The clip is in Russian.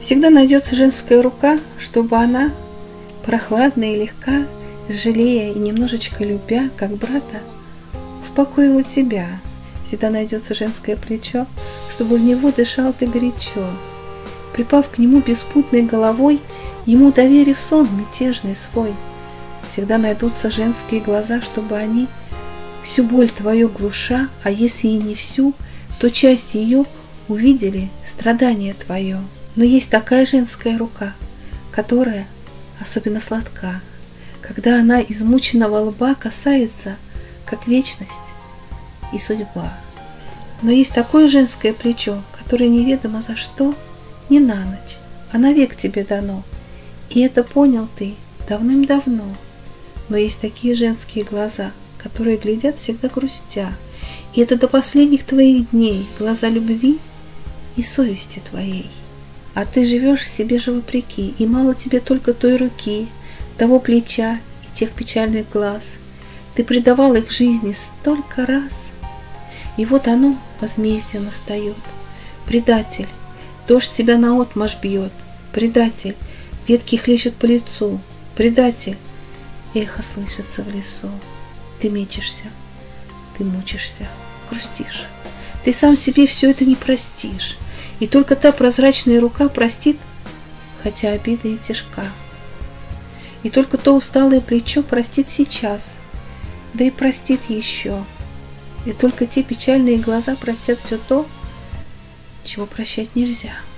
Всегда найдется женская рука, чтобы она, прохладная и легка, жалея и немножечко любя, как брата, успокоила тебя. Всегда найдется женское плечо, чтобы в него дышал ты горячо, припав к нему беспутной головой, ему доверив сон мятежный свой. Всегда найдутся женские глаза, чтобы они, всю боль твою глуша, а если и не всю, то часть ее увидели страдание твое. Но есть такая женская рука, которая особенно сладка, когда она измученного лба касается, как вечность и судьба. Но есть такое женское плечо, которое неведомо за что, не на ночь, а навек тебе дано, и это понял ты давным-давно. Но есть такие женские глаза, которые глядят всегда грустя, и это до последних твоих дней глаза любви и совести твоей. А ты живешь себе же вопреки, и мало тебе только той руки, того плеча и тех печальных глаз. Ты предавал их жизни столько раз, и вот оно возмездие настает. Предатель, дождь тебя наотмашь бьет, предатель, ветки хлещут по лицу, предатель, эхо слышится в лесу. Ты мечешься, ты мучишься, грустишь, ты сам себе все это не простишь. И только та прозрачная рука простит, хотя обида и тяжка. И только то усталое плечо простит сейчас, да и простит еще. И только те печальные глаза простят все то, чего прощать нельзя.